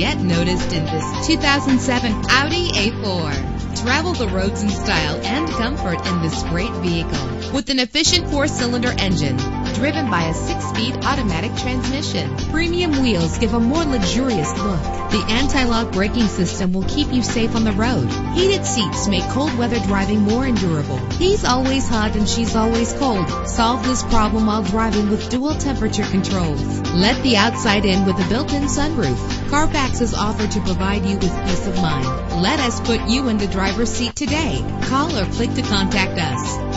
get noticed in this 2007 Audi A4. Travel the roads in style and comfort in this great vehicle. With an efficient 4-cylinder engine, driven by a 6-speed automatic transmission, premium wheels give a more luxurious look. The anti-lock braking system will keep you safe on the road. Heated seats make cold weather driving more endurable. He's always hot and she's always cold. Solve this problem while driving with dual temperature controls. Let the outside in with a built-in sunroof. Carfax is offered to provide you with peace of mind. Let us put you in the driver's seat today. Call or click to contact us.